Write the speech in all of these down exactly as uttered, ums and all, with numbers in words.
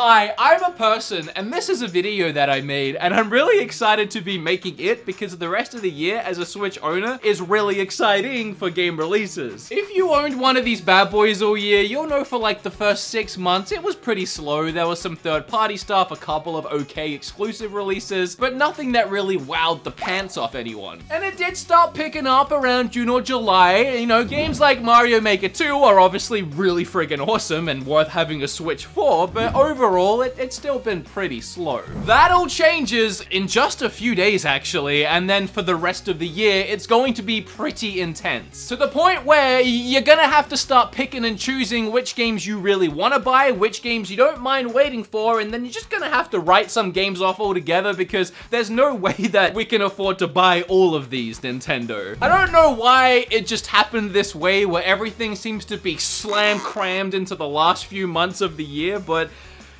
Hi, I'm a person, and this is a video that I made, and I'm really excited to be making it because the rest of the year as a Switch owner is really exciting for game releases. If you owned one of these bad boys all year, you'll know for like the first six months, it was pretty slow. There was some third-party stuff, a couple of okay exclusive releases, but nothing that really wowed the pants off anyone. And it did start picking up around June or July. You know, games like Mario Maker two are obviously really friggin' awesome and worth having a Switch for, but overall, Overall, it, it's still been pretty slow. That all changes in just a few days, actually, and then for the rest of the year, it's going to be pretty intense. To the point where you're gonna have to start picking and choosing which games you really want to buy, which games you don't mind waiting for, and then you're just gonna have to write some games off altogether because there's no way that we can afford to buy all of these, Nintendo. I don't know why it just happened this way, where everything seems to be slam-crammed into the last few months of the year, but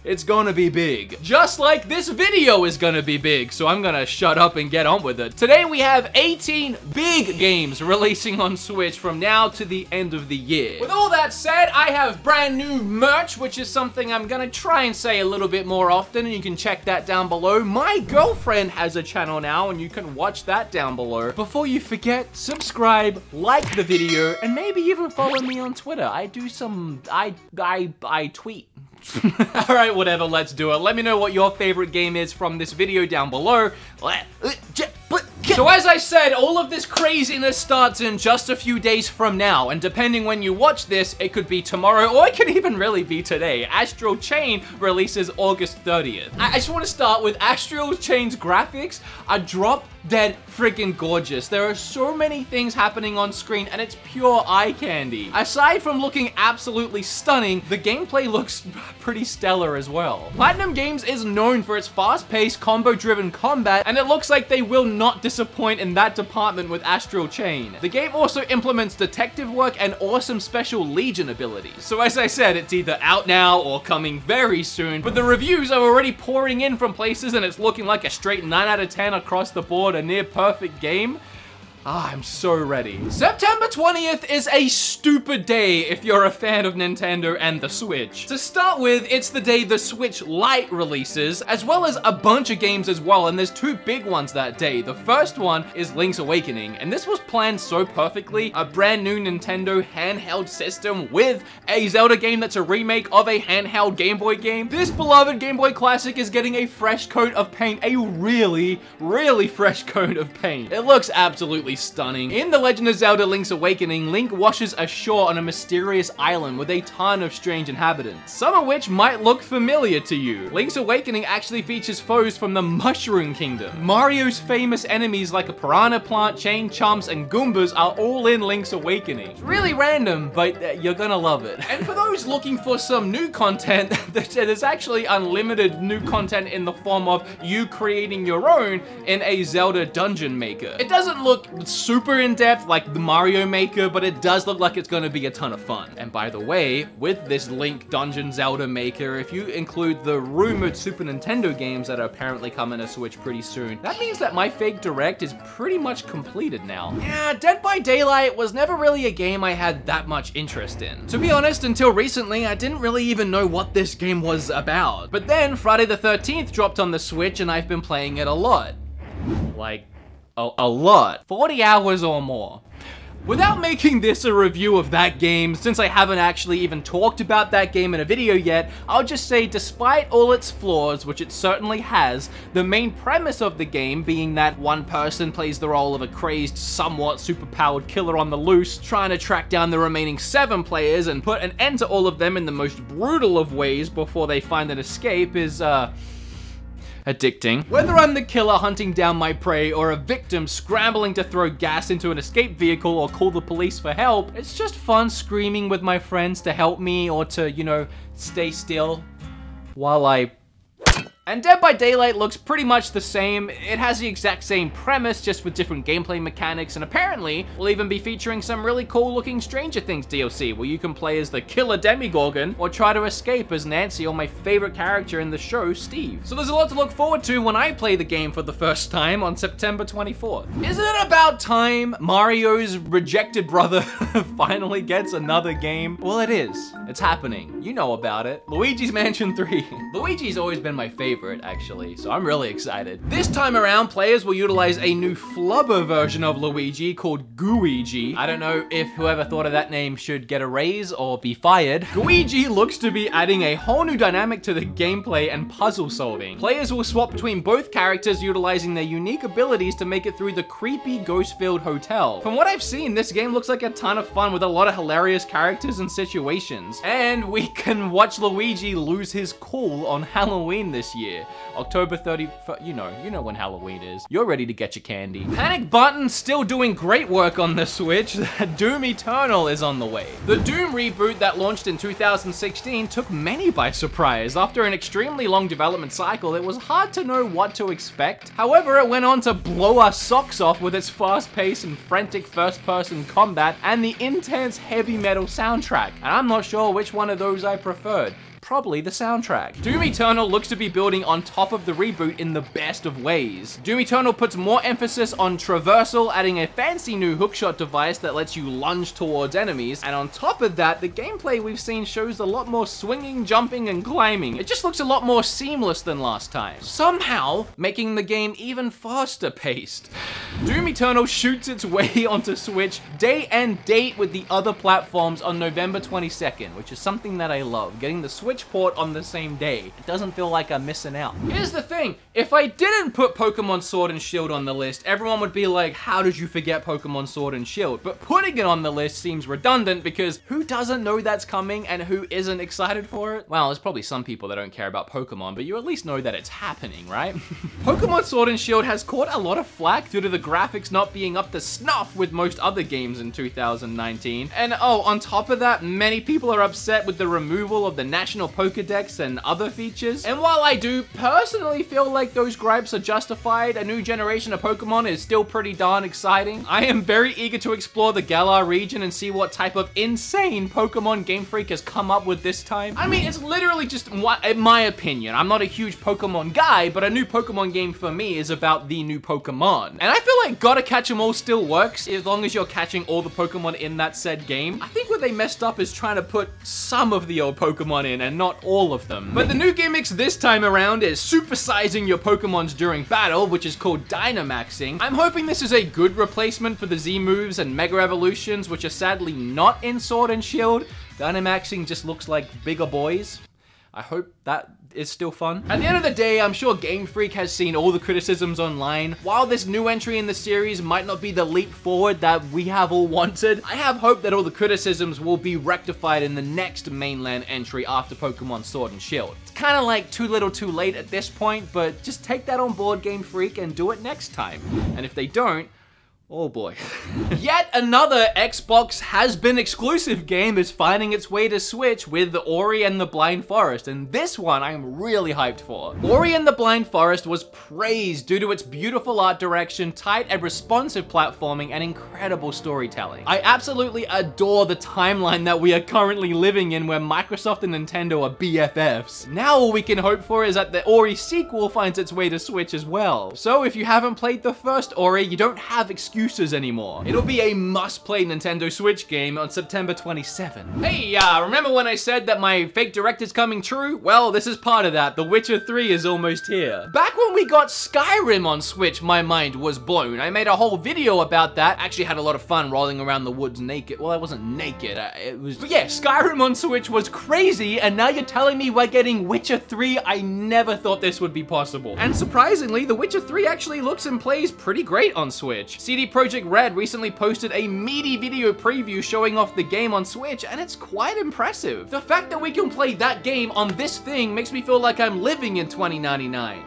it's gonna be big. Just like this video is gonna be big, so I'm gonna shut up and get on with it. Today we have eighteen big games releasing on Switch from now to the end of the year. With all that said, I have brand new merch, which is something I'm gonna try and say a little bit more often, and you can check that down below. My girlfriend has a channel now, and you can watch that down below. Before you forget, subscribe, like the video, and maybe even follow me on Twitter. I do some, I, I, I tweet. Alright, whatever, let's do it. Let me know what your favorite game is from this video down below. So as I said, all of this craziness starts in just a few days from now, and depending when you watch this, it could be tomorrow, or it could even really be today. Astral Chain releases August thirtieth. I, I just want to start with Astral Chain's graphics are drop dead freaking gorgeous. There are so many things happening on screen, and it's pure eye candy. Aside from looking absolutely stunning, the gameplay looks pretty stellar as well. Platinum Games is known for its fast-paced, combo-driven combat, and it looks like they will not disappoint in that department with Astral Chain. The game also implements detective work and awesome special Legion abilities. So as I said, it's either out now or coming very soon, but the reviews are already pouring in from places, and it's looking like a straight nine out of ten across the board, a near perfect game. Ah, I'm so ready. September twentieth is a stupid day if you're a fan of Nintendo and the Switch. To start with, it's the day the Switch Lite releases, as well as a bunch of games as well, and there's two big ones that day. The first one is Link's Awakening, and this was planned so perfectly. A brand new Nintendo handheld system with a Zelda game that's a remake of a handheld Game Boy game. This beloved Game Boy classic is getting a fresh coat of paint, a really, really fresh coat of paint. It looks absolutely stunning. In The Legend of Zelda Link's Awakening, Link washes ashore on a mysterious island with a ton of strange inhabitants, some of which might look familiar to you. Link's Awakening actually features foes from the Mushroom Kingdom. Mario's famous enemies like a piranha plant, chain chomps, and Goombas are all in Link's Awakening. It's really random, but you're gonna love it. And for those looking for some new content, there's actually unlimited new content in the form of you creating your own in a Zelda Dungeon Maker. It doesn't look super in-depth like the Mario Maker, but it does look like it's gonna be a ton of fun. And by the way, with this Link Dungeon Zelda Maker, if you include the rumored Super Nintendo games that are apparently coming to Switch pretty soon, that means that my fake direct is pretty much completed now. Yeah, Dead by Daylight was never really a game I had that much interest in. To be honest, until recently, I didn't really even know what this game was about. But then Friday the thirteenth dropped on the Switch, and I've been playing it a lot. Like, a lot. forty hours or more. Without making this a review of that game, since I haven't actually even talked about that game in a video yet, I'll just say despite all its flaws, which it certainly has, the main premise of the game being that one person plays the role of a crazed, somewhat superpowered killer on the loose, trying to track down the remaining seven players and put an end to all of them in the most brutal of ways before they find an escape is, uh... addicting. Whether I'm the killer hunting down my prey or a victim scrambling to throw gas into an escape vehicle or call the police for help, it's just fun screaming with my friends to help me or to, you know, stay still while I And Dead by Daylight looks pretty much the same. It has the exact same premise, just with different gameplay mechanics, and apparently will even be featuring some really cool looking Stranger Things D L C, where you can play as the killer Demigorgon, or try to escape as Nancy, or my favorite character in the show, Steve. So there's a lot to look forward to when I play the game for the first time on September twenty-fourth. Isn't it about time Mario's rejected brother finally gets another game? Well, it is. It's happening. You know about it. Luigi's Mansion three. Luigi's always been my favorite. It, actually, so I'm really excited. This time around, players will utilize a new flubber version of Luigi called Gooigi. I don't know if whoever thought of that name should get a raise or be fired. Gooigi looks to be adding a whole new dynamic to the gameplay and puzzle solving. Players will swap between both characters utilizing their unique abilities to make it through the creepy ghost-filled hotel. From what I've seen, this game looks like a ton of fun with a lot of hilarious characters and situations. And we can watch Luigi lose his cool on Halloween this year. October thirty-first, you know, you know when Halloween is. You're ready to get your candy. Panic Button still doing great work on the Switch. Doom Eternal is on the way. The Doom reboot that launched in two thousand sixteen took many by surprise. After an extremely long development cycle, it was hard to know what to expect. However, it went on to blow our socks off with its fast pace and frantic first-person combat and the intense heavy metal soundtrack. And I'm not sure which one of those I preferred. Probably the soundtrack. Doom Eternal looks to be building on top of the reboot in the best of ways. Doom Eternal puts more emphasis on traversal, adding a fancy new hookshot device that lets you lunge towards enemies, and on top of that, the gameplay we've seen shows a lot more swinging, jumping, and climbing. It just looks a lot more seamless than last time, somehow making the game even faster paced. Doom Eternal shoots its way onto Switch day and date with the other platforms on November twenty-second, which is something that I love, getting the Switch port on the same day. It doesn't feel like I'm missing out. Here's the thing, if I didn't put Pokemon Sword and Shield on the list, everyone would be like, how did you forget Pokemon Sword and Shield? But putting it on the list seems redundant because who doesn't know that's coming and who isn't excited for it? Well, there's probably some people that don't care about Pokemon, but you at least know that it's happening, right? Pokemon Sword and Shield has caught a lot of flack due to the graphics not being up to snuff with most other games in two thousand nineteen. And oh, on top of that, many people are upset with the removal of the National Pokedex and other features. And while I do personally feel like those gripes are justified, a new generation of Pokemon is still pretty darn exciting. I am very eager to explore the Galar region and see what type of insane Pokemon Game Freak has come up with this time. I mean, it's literally just, in my opinion, I'm not a huge Pokemon guy, but a new Pokemon game for me is about the new Pokemon. And I feel like Gotta Catch 'Em All still works as long as you're catching all the Pokemon in that said game. I think what they messed up is trying to put some of the old Pokemon in and not all of them. But the new gimmicks this time around is supersizing your Pokemons during battle, which is called Dynamaxing. I'm hoping this is a good replacement for the Z moves and Mega Evolutions, which are sadly not in Sword and Shield. Dynamaxing just looks like bigger boys. I hope that is still fun. At the end of the day, I'm sure Game Freak has seen all the criticisms online. While this new entry in the series might not be the leap forward that we have all wanted, I have hope that all the criticisms will be rectified in the next mainland entry after Pokemon Sword and Shield. It's kind of like too little too late at this point, but just take that on board, Game Freak, and do it next time. And if they don't, oh boy. Yet another Xbox has been exclusive game is finding its way to Switch with Ori and the Blind Forest, and this one I'm really hyped for. Ori and the Blind Forest was praised due to its beautiful art direction, tight and responsive platforming, and incredible storytelling. I absolutely adore the timeline that we are currently living in where Microsoft and Nintendo are B F Fs. Now all we can hope for is that the Ori sequel finds its way to Switch as well. So if you haven't played the first Ori, you don't have excuses Excuses anymore. It'll be a must-play Nintendo Switch game on September twenty-seventh. Hey, uh, remember when I said that my fake direct is coming true? Well, this is part of that. The Witcher three is almost here. Back when we got Skyrim on Switch, my mind was blown. I made a whole video about that. Actually had a lot of fun rolling around the woods naked. Well, I wasn't naked. I, it was... But yeah, Skyrim on Switch was crazy, and now you're telling me we're getting Witcher three? I never thought this would be possible. And surprisingly, The Witcher three actually looks and plays pretty great on Switch. C D Projekt Red recently posted a meaty video preview showing off the game on Switch, and it's quite impressive. The fact that we can play that game on this thing makes me feel like I'm living in twenty ninety-nine.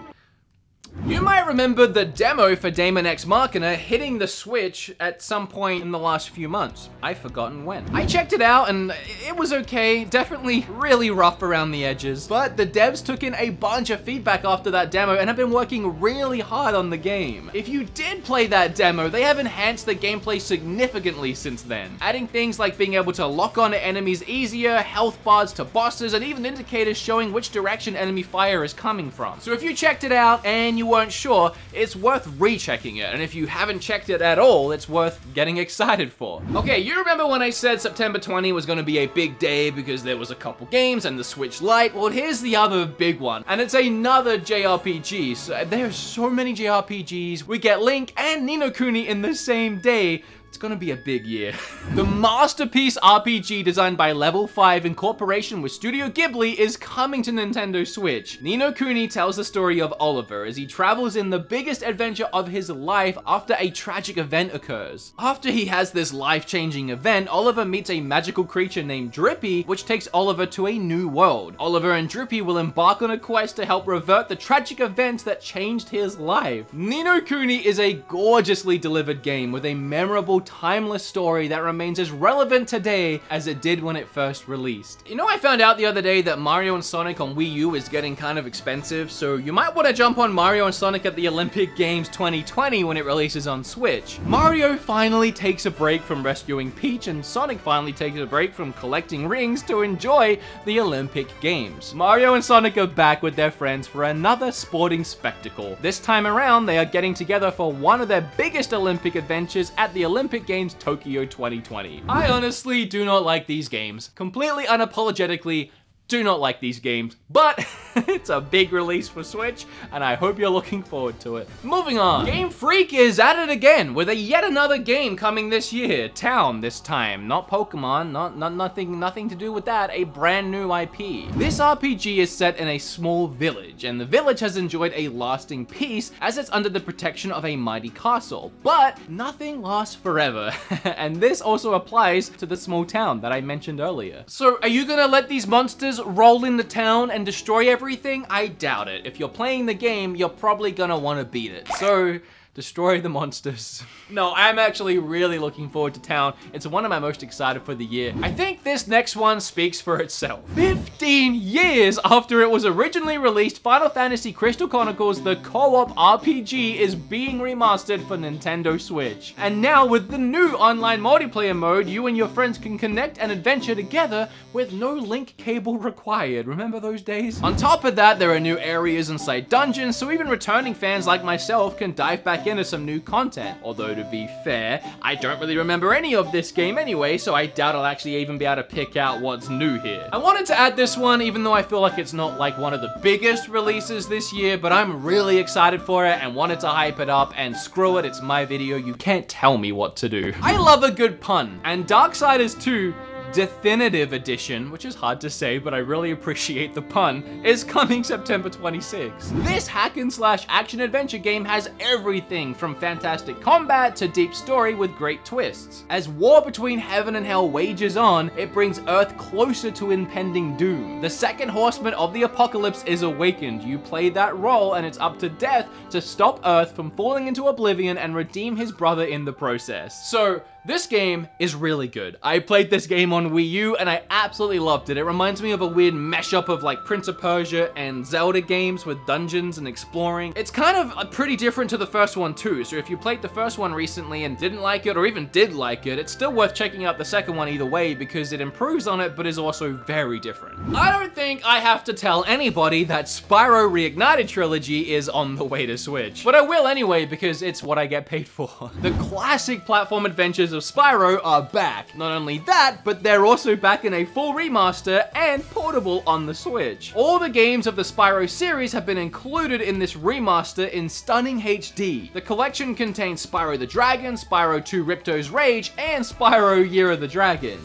You might remember the demo for Daemon X Machina hitting the Switch at some point in the last few months. I've forgotten when. I checked it out and it was okay, definitely really rough around the edges, but the devs took in a bunch of feedback after that demo and have been working really hard on the game. If you did play that demo, they have enhanced the gameplay significantly since then, adding things like being able to lock on to enemies easier, health bars to bosses, and even indicators showing which direction enemy fire is coming from. So if you checked it out and you weren't sure, it's worth rechecking it, and if you haven't checked it at all, it's worth getting excited for. Okay, you remember when I said September twentieth was gonna be a big day because there was a couple games and the Switch Lite? Well, here's the other big one, and it's another J R P G. So, there are so many J R P Gs. We get Link and Ni No Kuni in the same day. It's gonna be a big year. The masterpiece R P G designed by Level five in cooperation with Studio Ghibli is coming to Nintendo Switch. Ni No Kuni tells the story of Oliver as he travels in the biggest adventure of his life after a tragic event occurs. After he has this life-changing event, Oliver meets a magical creature named Drippy, which takes Oliver to a new world. Oliver and Drippy will embark on a quest to help revert the tragic events that changed his life. Ni No Kuni is a gorgeously delivered game with a memorable timeless story that remains as relevant today as it did when it first released. You know, I found out the other day that Mario and Sonic on Wii U is getting kind of expensive, so you might want to jump on Mario and Sonic at the Olympic Games twenty twenty when it releases on Switch. Mario finally takes a break from rescuing Peach, and Sonic finally takes a break from collecting rings to enjoy the Olympic Games. Mario and Sonic are back with their friends for another sporting spectacle. This time around, they are getting together for one of their biggest Olympic adventures at the Olympic Olympic Games Tokyo twenty twenty. I honestly do not like these games. Completely unapologetically, do not like these games, but it's a big release for Switch, and I hope you're looking forward to it. Moving on. Game Freak is at it again with a yet another game coming this year. Town this time, not Pokemon, not, not nothing, nothing to do with that. A brand new I P. This R P G is set in a small village, and the village has enjoyed a lasting peace as it's under the protection of a mighty castle. But nothing lasts forever, and this also applies to the small town that I mentioned earlier. So, are you gonna let these monsters roll in the town and destroy everything? I doubt it. If you're playing the game, you're probably gonna want to beat it. So, destroy the monsters. No, I'm actually really looking forward to Town. It's one of my most excited for the year. I think this next one speaks for itself. fifteen years after it was originally released, Final Fantasy Crystal Chronicles, the co-op R P G, is being remastered for Nintendo Switch. And now with the new online multiplayer mode, you and your friends can connect and adventure together with no link cable required. Remember those days? On top of that, there are new areas inside dungeons, so even returning fans like myself can dive back into some new content. Although, to be fair, I don't really remember any of this game anyway, so I doubt I'll actually even be able to pick out what's new here. I wanted to add this one, even though I feel like it's not like one of the biggest releases this year, but I'm really excited for it and wanted to hype it up, and screw it, it's my video, you can't tell me what to do. I love a good pun, and Darksiders two Definitive Edition, which is hard to say, but I really appreciate the pun, is coming September twenty-sixth. This hack and slash action adventure game has everything from fantastic combat to deep story with great twists. As war between heaven and hell wages on, it brings Earth closer to impending doom. The second horseman of the apocalypse is awakened. You play that role, and it's up to Death to stop Earth from falling into oblivion and redeem his brother in the process. So, this game is really good. I played this game on Wii U and I absolutely loved it. It reminds me of a weird mashup of like Prince of Persia and Zelda games with dungeons and exploring. It's kind of pretty different to the first one too, so if you played the first one recently and didn't like it, or even did like it, it's still worth checking out the second one either way because it improves on it but is also very different. I don't think I have to tell anybody that Spyro Reignited Trilogy is on the way to Switch. But I will anyway because it's what I get paid for. The classic platform adventures of Spyro are back. Not only that, but they're also back in a full remaster and portable on the Switch. All the games of the Spyro series have been included in this remaster in stunning H D. The collection contains Spyro the Dragon, Spyro two Ripto's Rage, and Spyro Year of the Dragon.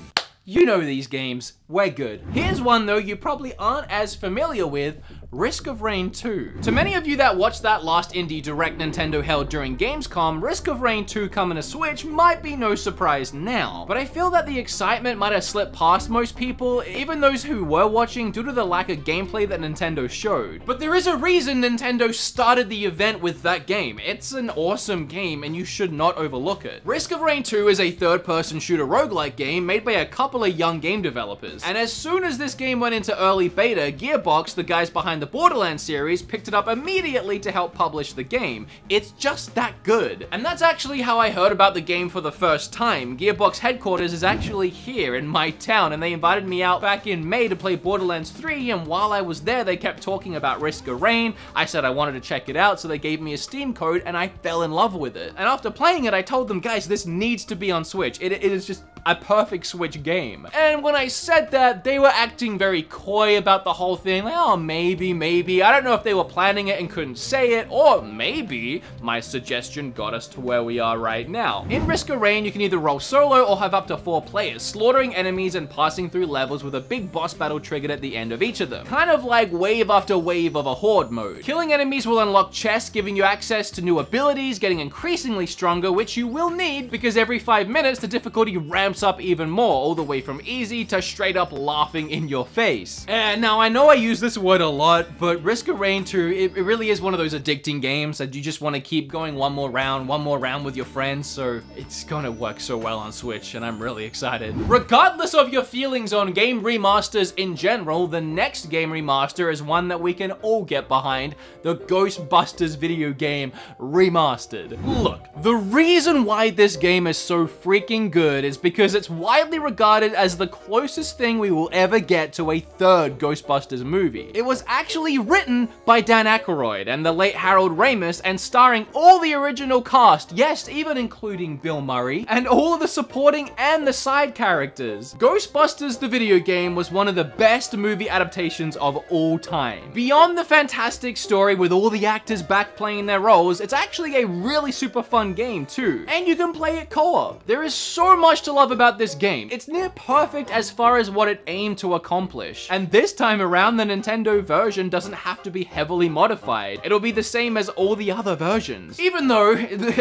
You know these games, we're good. Here's one though you probably aren't as familiar with, Risk of Rain two. To many of you that watched that last indie direct Nintendo held during Gamescom, Risk of Rain two coming to Switch might be no surprise now, but I feel that the excitement might have slipped past most people, even those who were watching, due to the lack of gameplay that Nintendo showed. But there is a reason Nintendo started the event with that game. It's an awesome game and you should not overlook it. Risk of Rain two is a third-person shooter roguelike game made by a couple of young game developers, and as soon as this game went into early beta, Gearbox, the guys behind the Borderlands series, picked it up immediately to help publish the game. It's just that good. And that's actually how I heard about the game for the first time. Gearbox headquarters is actually here in my town, and they invited me out back in May to play Borderlands three, and while I was there they kept talking about Risk of Rain. I said I wanted to check it out, so they gave me a Steam code and I fell in love with it. And after playing it I told them, guys, this needs to be on Switch. It, it is just a perfect Switch game. And when I said that, they were acting very coy about the whole thing, like, oh, maybe, maybe. I don't know if they were planning it and couldn't say it, or maybe my suggestion got us to where we are right now. In Risk of Rain, you can either roll solo or have up to four players, slaughtering enemies and passing through levels with a big boss battle triggered at the end of each of them. Kind of like wave after wave of a horde mode. Killing enemies will unlock chests, giving you access to new abilities, getting increasingly stronger, which you will need because every five minutes the difficulty ramps up even more, all the way from easy to straight up laughing in your face. And now I know I use this word a lot, but Risk of Rain two, it, it really is one of those addicting games that you just want to keep going one more round, one more round with your friends, so it's gonna work so well on Switch, and I'm really excited. Regardless of your feelings on game remasters in general, the next game remaster is one that we can all get behind, the Ghostbusters video game remastered. Look, the reason why this game is so freaking good is because because it's widely regarded as the closest thing we will ever get to a third Ghostbusters movie. It was actually written by Dan Aykroyd and the late Harold Ramis, and starring all the original cast, yes, even including Bill Murray, and all of the supporting and the side characters. Ghostbusters the video game was one of the best movie adaptations of all time. Beyond the fantastic story with all the actors back playing their roles, it's actually a really super fun game too, and you can play it co-op. There is so much to love about this game. It's near perfect as far as what it aimed to accomplish. And this time around, the Nintendo version doesn't have to be heavily modified. It'll be the same as all the other versions. Even though,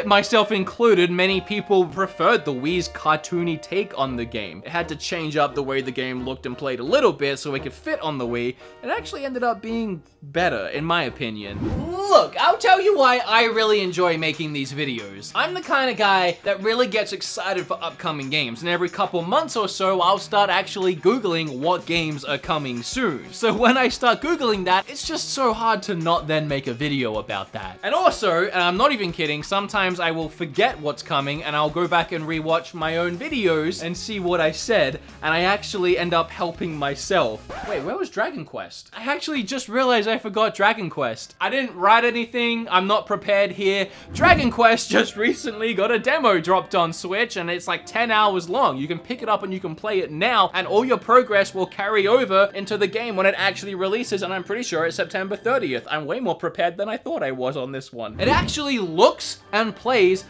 myself included, many people preferred the Wii's cartoony take on the game. It had to change up the way the game looked and played a little bit so it could fit on the Wii. It actually ended up being better, in my opinion. Look, I'll tell you why I really enjoy making these videos. I'm the kind of guy that really gets excited for upcoming games. And every couple months or so, I'll start actually Googling what games are coming soon. So when I start Googling that, it's just so hard to not then make a video about that. And also, and I'm not even kidding, sometimes I will forget what's coming and I'll go back and rewatch my own videos and see what I said, and I actually end up helping myself. Wait, where was Dragon Quest? I actually just realized I forgot Dragon Quest. I didn't write anything, I'm not prepared here. Dragon Quest just recently got a demo dropped on Switch and it's like ten hours long. You can pick it up and you can play it now, and all your progress will carry over into the game when it actually releases, and I'm pretty sure it's September thirtieth. I'm way more prepared than I thought I was on this one. It actually looks and plays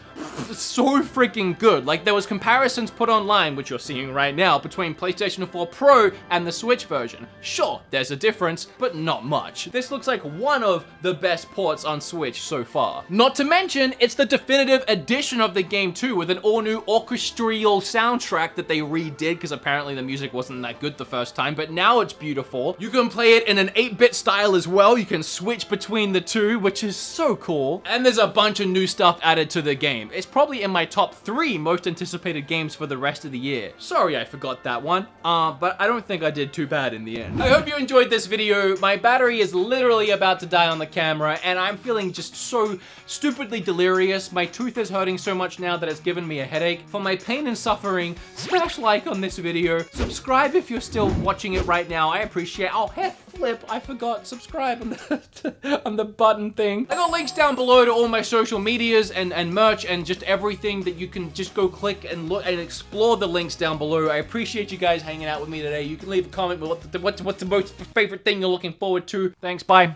so freaking good. Like, there was comparisons put online, which you're seeing right now, between PlayStation four Pro and the Switch version. Sure, there's a difference, but not much. This looks like one of the best ports on Switch so far. Not to mention, it's the definitive edition of the game too, with an all-new orchestral sound soundtrack that they redid because apparently the music wasn't that good the first time, but now it's beautiful. You can play it in an eight bit style as well. You can switch between the two, which is so cool. And there's a bunch of new stuff added to the game. It's probably in my top three most anticipated games for the rest of the year. Sorry I forgot that one, uh, but I don't think I did too bad in the end. I hope you enjoyed this video. My battery is literally about to die on the camera and I'm feeling just so stupidly delirious. My tooth is hurting so much now that it's given me a headache. For my pain and suffering, smash like on this video, subscribe if you're still watching it right now, I appreciate it. Oh heck, flip, I forgot subscribe on the, on the button thing. I got links down below to all my social medias and, and merch and just everything that you can just go click and look and explore the links down below. I appreciate you guys hanging out with me today. You can leave a comment with what the, what's, what's the most favorite thing you're looking forward to. Thanks, bye.